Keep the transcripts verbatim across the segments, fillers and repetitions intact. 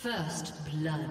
First blood.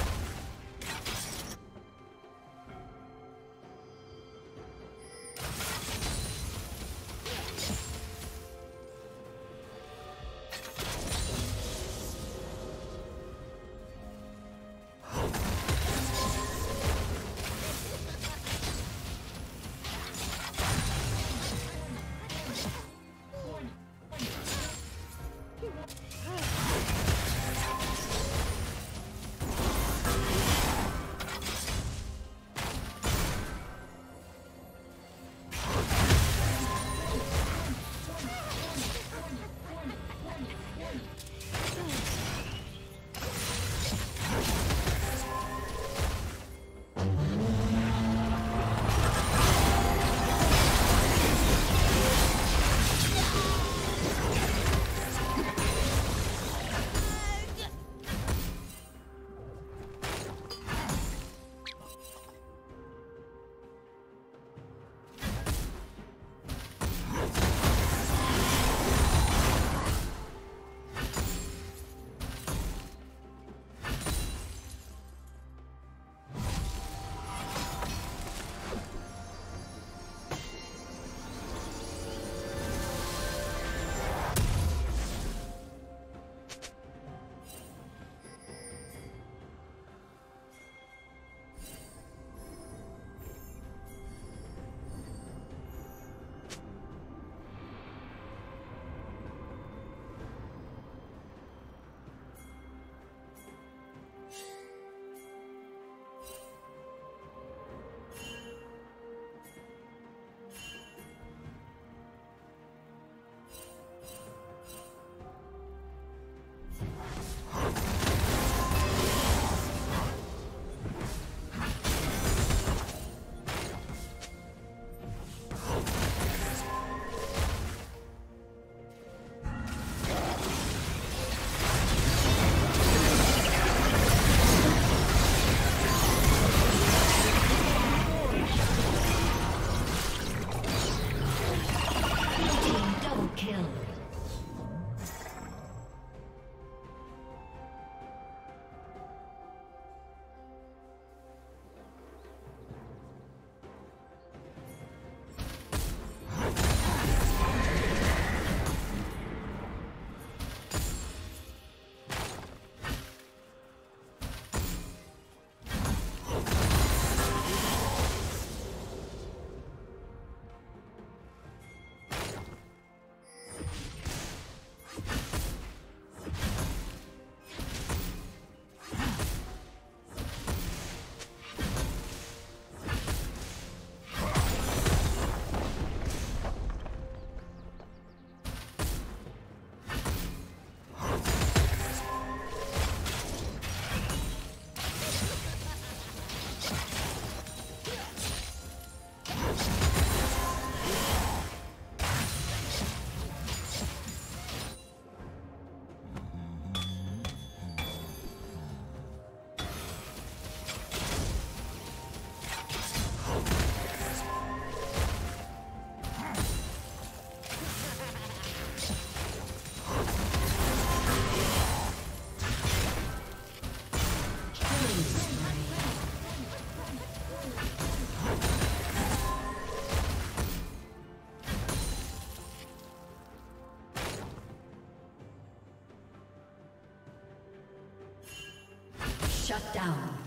Shut down.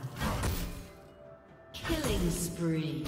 Killing spree.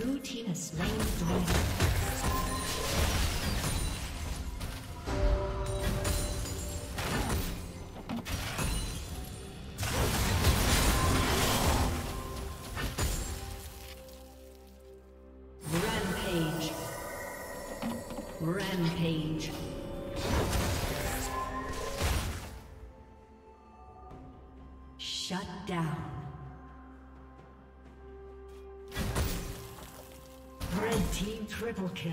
Blue team has slain the dragon. Triple kill.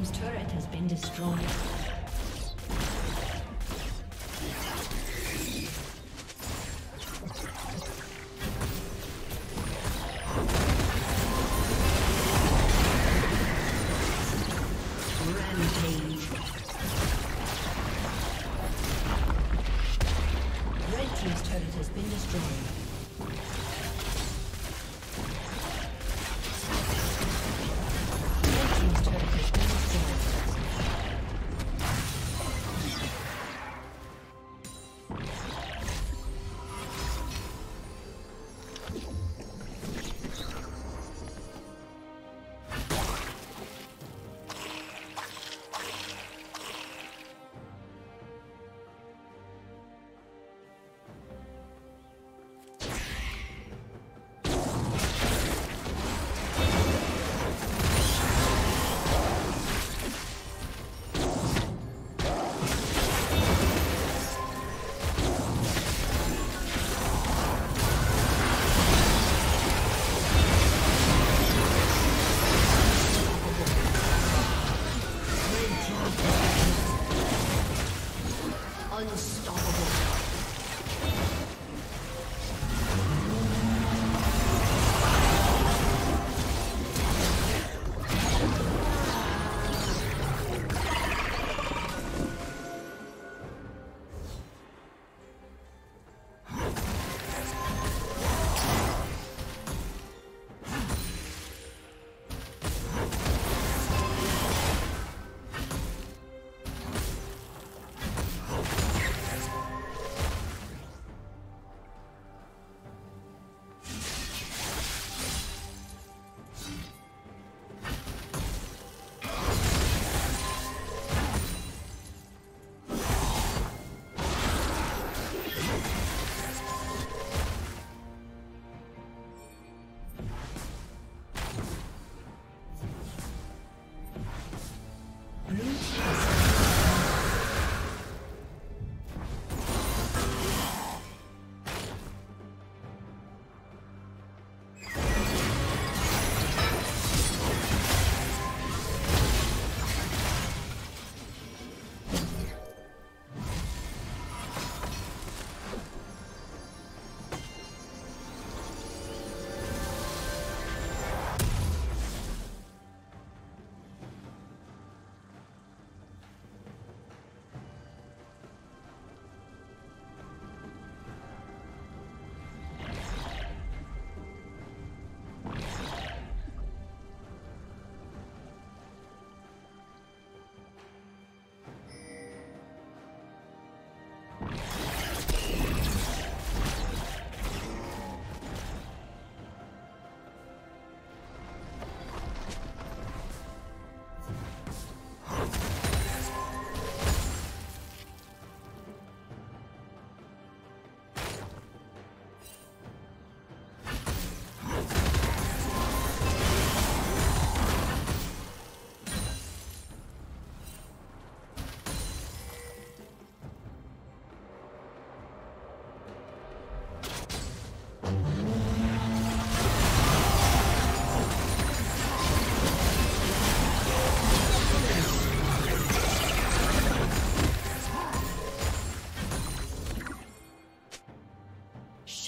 team's turret has been destroyed.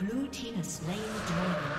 Blue team has slain the dragon.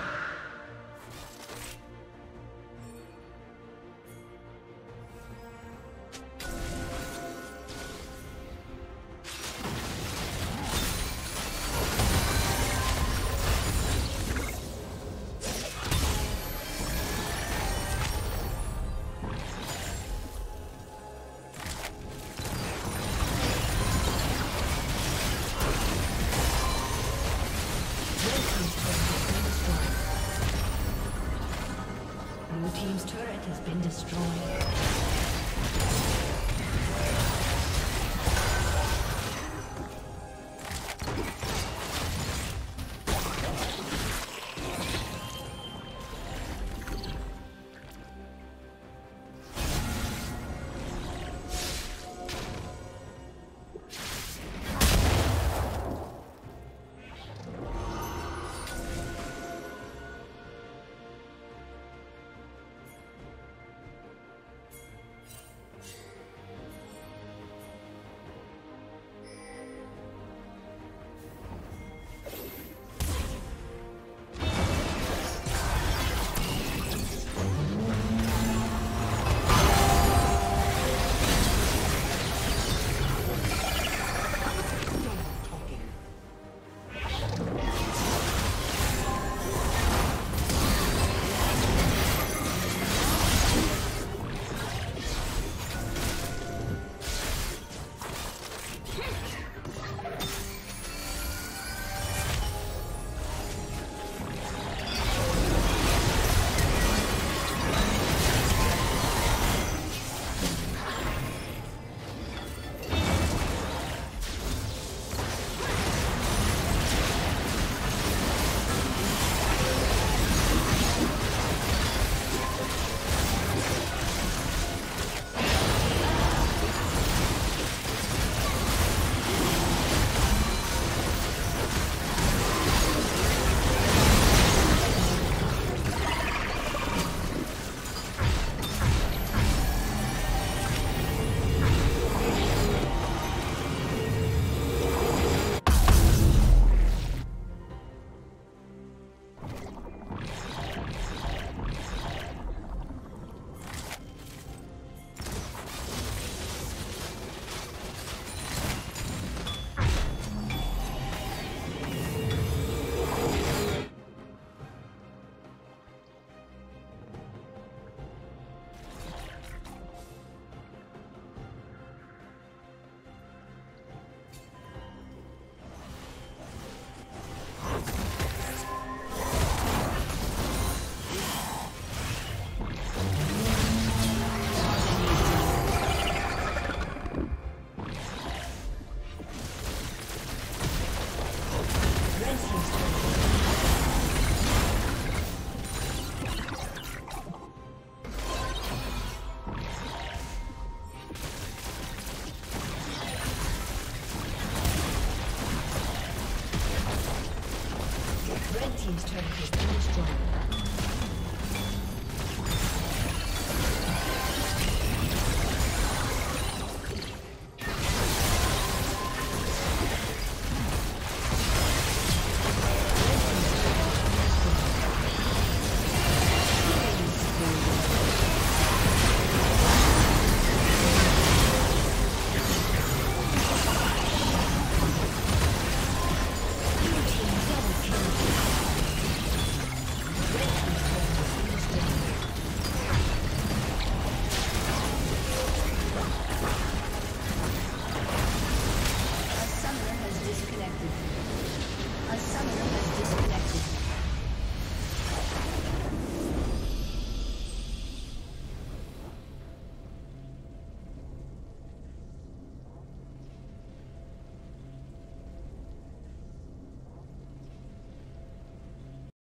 Summoner.